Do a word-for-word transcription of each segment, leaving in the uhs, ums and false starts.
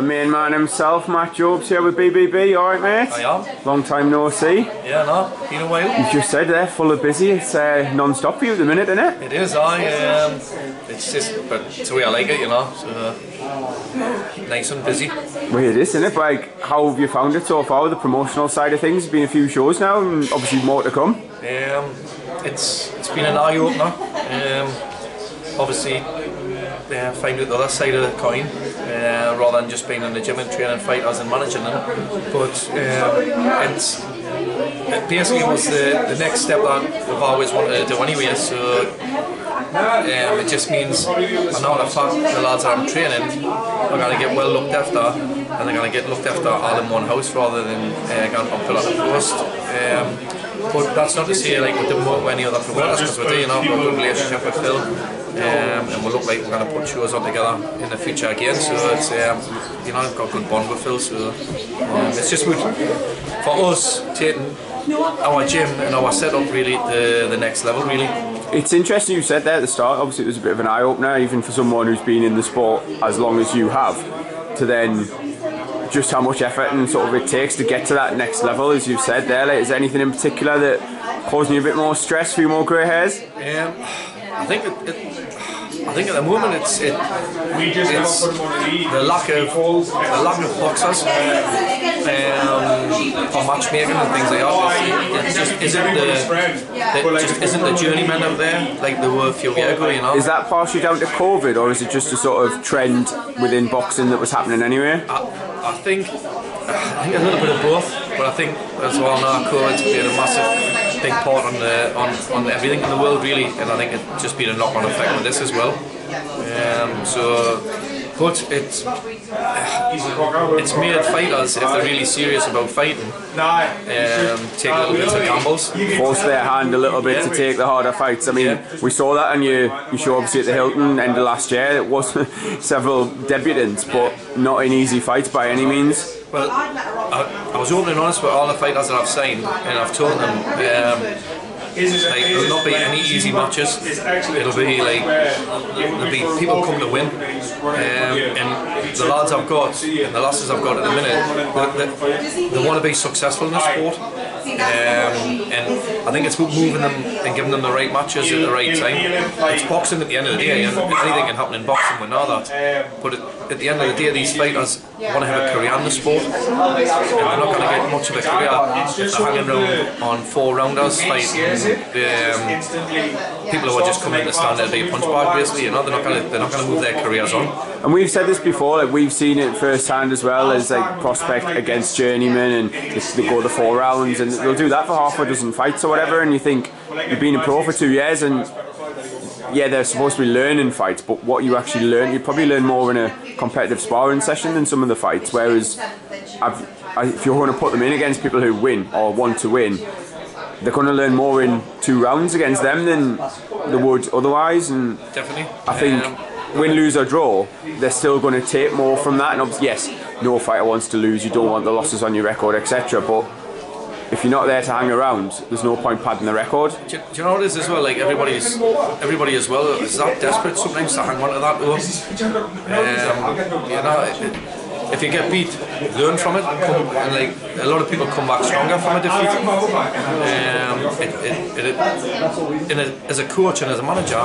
the main man himself, Matt Jobes, here with B B B. All right, mate? I am. Long time no see. Yeah, no, been a while. You just said there, full of busy. It's uh, non-stop for you at the minute, isn't it? It is, aye. Um, it's just, but it's the way I like it, you know. So, uh, nice and busy. Well, it is, isn't it? Like, how have you found it so far, the promotional side of things? There's been a few shows now, and obviously more to come. Um, it's it's been an eye-opener. Um, obviously. Uh, find out the other side of the coin, uh, rather than just being in the gym and training fighters and managing them. But um, it's, it basically was the, the next step that I've always wanted to do anyway. So um, it just means I know the fact the lads that I'm training are going to get well looked after, and they're going to get looked after all in one house rather than uh, going from pillar to post. Um, But that's not to say like we didn't work with any other promoters, because we're doing our good relationship with Phil, um, and we look like we're going to put shows on together in the future again. So it's um, you know, I've got a good bond with Phil. So um, it's just good for us taking our gym and our setup really to the next level really. It's interesting you said that at the start. Obviously it was a bit of an eye opener, even for someone who's been in the sport as long as you have, to then. Just how much effort and sort of it takes to get to that next level, as you've said there. Like, is there anything in particular that causing you a bit more stress, a few more grey hairs? Um, I think it, it, I think at the moment it's it, it's the lack of the lack of boxers um, for matchmaking and things like that. It just isn't the it just isn't the journeyman up there like there were a few years ago. You know, is that partially down to COVID, or is it just a sort of trend within boxing that was happening anyway? I, I think, I think a little bit of both, but I think as well now COVID's played a massive big part on the on, on everything in the world really, and I think it's just been a knock-on effect with this as well. Um, so, but it's it's made fighters, if they're really serious about fighting, um, take little bits of gambles, force their hand a little bit, yeah, to take the harder fights. I mean, yeah. We saw that on your, your show obviously at the Hilton end of last year. It was several debutants, but not an easy fight by any means. Well, I, I was open and honest with all the fighters that I've signed, and I've told them um, like, there'll not be any easy matches. It'll be like there'll be people come to win, um, and the lads I've got and the lasses I've got at the minute, they, they, they want to be successful in the sport, um, and I think it's about moving them and giving them the right matches at the right time. It's boxing at the end of the day, and anything can happen in boxing, we know that. But at the end of the day, these fighters want to have a career in the sport, and they're not going to get much of a career if they're hanging around on four rounders fighting. Um, people who are just coming to stand there, be a punch bag basically, you know, they're not going to they're not going to move their careers on. And we've said this before, like we've seen it firsthand as well, as like prospect against journeyman, and they go the four rounds, and they'll do that for half a dozen fights or whatever, and you think you've been a pro for two years, and yeah, they're supposed to be learning fights, but what you actually learn, you probably learn more in a competitive sparring session than some of the fights. Whereas I've, I, if you're going to put them in against people who win or want to win, they're going to learn more in two rounds against them than they would otherwise. And definitely, I think um, win, lose or draw, they're still going to take more from that. And obviously, yes, no fighter wants to lose. You don't want the losses on your record, et cetera. But if you're not there to hang around, there's no point padding the record. Do you, do you know what it is as well? Like everybody's, everybody as well is that desperate sometimes to hang on to that. Um, you know. It, If you get beat, learn from it, come, and like a lot of people come back stronger from a defeat. Um, it, it, it, it, and it, as a coach and as a manager,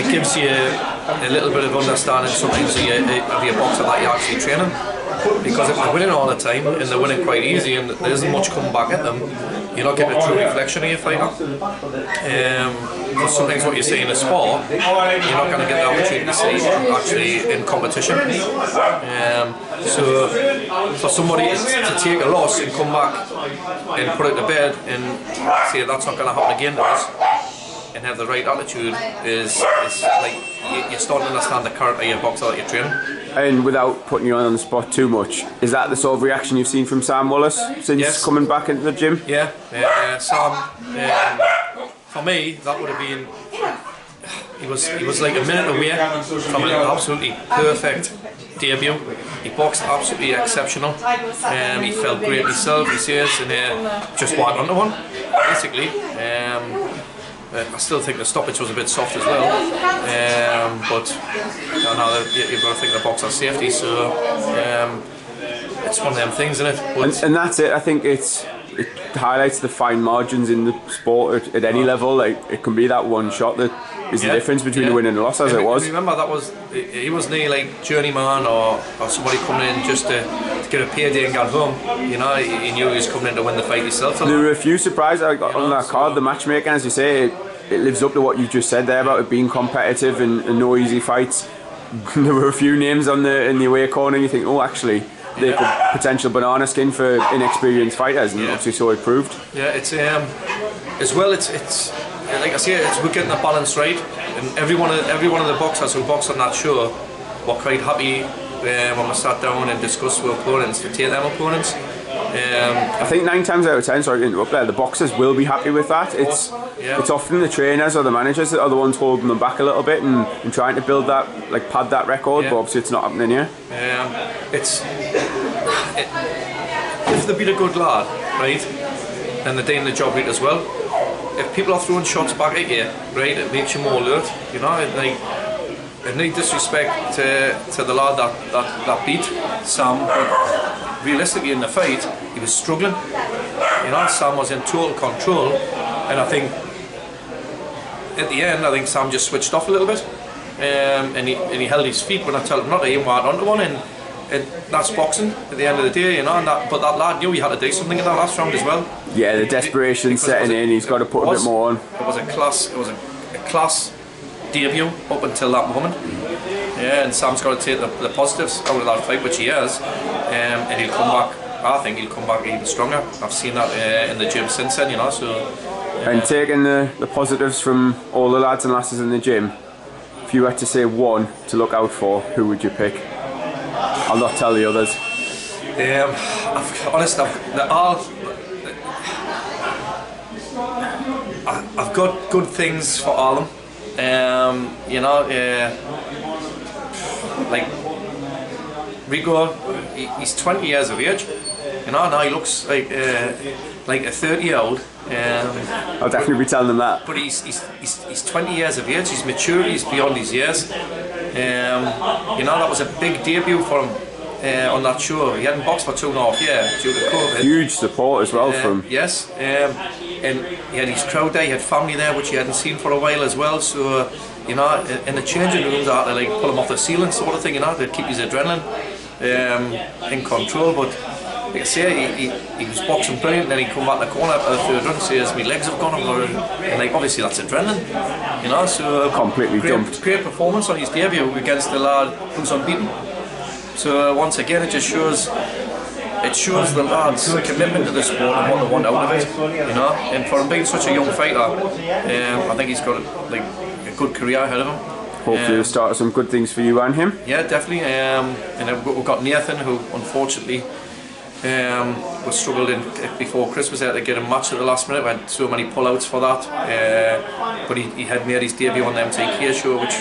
it gives you a, a little bit of understanding sometimes of your, of your boxer that you're actually training. Because if they're winning all the time, and they're winning quite easy, and there isn't much coming back at them, you're not getting a true reflection of your fighter. Um, Because sometimes what you see in a sport, you're not going to get the opportunity to see actually in competition. Um, so for somebody to take a loss and come back and put it to bed and say that's not going to happen again to us, and have the right attitude, is, is like you, you start to understand the character of your boxer that you're training. And without putting you on the spot too much, is that the sort of reaction you've seen from Sam Wallace since yes. coming back into the gym? Yeah, yeah, Sam. Um, For me, that would have been, he was, he was like a minute away from an absolutely perfect debut. He boxed absolutely exceptional, um, he felt great himself, he says, and uh, just walked onto one, basically. Um, Um, I still think the stoppage was a bit soft as well, um, but you know, now you've got to think the box has safety, so um, it's one of them things, isn't it? And, and that's it. I think it's it highlights the fine margins in the sport at, at any level. Like, it can be that one shot that is yeah. the difference between yeah. a win and a loss, as if, it was. Remember, that was he was nearly like journeyman or, or somebody coming in just to, to get a payday and get home. You know, he knew he was coming in to win the fight himself. There were a few surprises on know, that so card. The matchmaking, as you say, it, it lives up to what you just said there about it being competitive and, and no easy fights. There were a few names on the in the away corner. You think, oh, actually, they could potential banana skin for inexperienced fighters, and yeah. obviously so it proved. Yeah, it's um, as well. It's it's like I say, it's we're getting the balance right, and every one of every one of the boxers who box on that show were quite happy uh, when we sat down and discussed with opponents to take them opponents. Um, I think nine times out of ten, sorry to interrupt there, the boxers will be happy with that. It's yeah. it's often the trainers or the managers that are the ones holding them back a little bit and, and trying to build that, like pad that record, yeah. but obviously it's not happening here. Um, it's it, if they've been a good lad, right, then they're doing the job right as well. If people are throwing shots back at you, right, it makes you more alert, you know, like. And no disrespect to, to the lad that, that, that beat Sam, but realistically in the fight, he was struggling. You know, Sam was in total control, and I think at the end, I think Sam just switched off a little bit, um, and, he, and he held his feet when I told him not to, he went onto one, and, and that's boxing at the end of the day, you know. And that, but that lad knew he had to do something in that last round as well. Yeah, the desperation it, setting in, he's got to put was, a bit more on. It was a class, it was a, a class. debut up until that moment, yeah, and Sam's got to take the, the positives out of that fight, which he has, um, and he'll come back. I think he'll come back even stronger. I've seen that uh, in the gym since then, you know. So yeah. And taking the, the positives from all the lads and lasses in the gym, if you had to say one to look out for, who would you pick? I'll not tell the others. Um, I've, honest, I've, they're all. I've got good things for all of them. Um, you know, uh, like Rico, he, he's twenty years of age. You know, now he looks like uh, like a thirty-year-old. Um, I'll definitely be telling them that. But he's he's he's, he's twenty years of age. His maturity is beyond his years. Um, you know, that was a big debut for him. Uh, on that show, he hadn't boxed for two and a half years due to COVID. Huge support as well uh, from yes, um, and he had his crowd there. He had family there, which he hadn't seen for a while as well. So uh, you know, in the changing rooms, they like pull him off the ceiling, sort of thing. You know, they keep his adrenaline um, in control. But like I say, he, he, he was boxing brilliant. Then he come back in the corner after the third run, says, "My legs have gone," and like obviously that's adrenaline. You know, so uh, completely great, dumped. Great performance on his debut against the lad who's unbeaten. So uh, once again, it just shows it shows the lads' commitment to the sport and what they want out of it, you know. And for him being such a young fighter, um, I think he's got a, like a good career ahead of him. Hopefully, um, he'll start some good things for you and him. Yeah, definitely. Um, and we've got Nathan, who unfortunately um, was struggled in before Christmas there to get a match at the last minute. We had so many pullouts for that, uh, but he, he had made his debut on the M T K show, which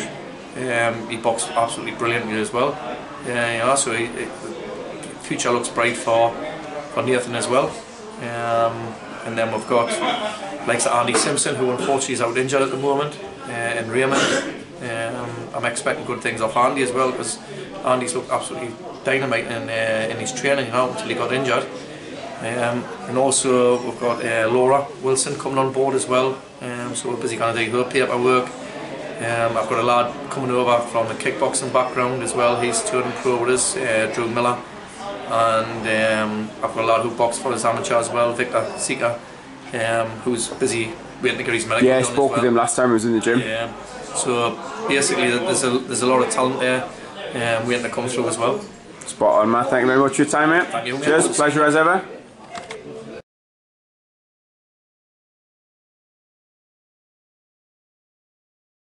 um, he boxed absolutely brilliantly as well. Yeah, you know, so he, it, the future looks bright for, for Nathan as well. Um, and then we've got like Andy Simpson, who unfortunately is out injured at the moment, uh, and Raymond. Um, I'm expecting good things off Andy as well, because Andy's looked absolutely dynamite in, uh, in his training now until he got injured. Um, and also we've got uh, Laura Wilson coming on board as well, um, so we're busy going to do her paperwork. Um, I've got a lad coming over from the kickboxing background as well. He's turning pro with us, uh, Drew Miller, and um, I've got a lad who boxed for his amateur as well, Victor Sica, um, who's busy waiting to get his medical. Yeah, I spoke well. with him last time I was in the gym. Yeah, so basically there's a there's a lot of talent there um, waiting to come through as well. Spot on, Matt. Thank you very much for your time, mate. Thank you. Cheers, pleasure as ever.